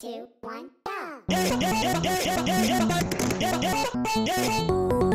2, 1, go!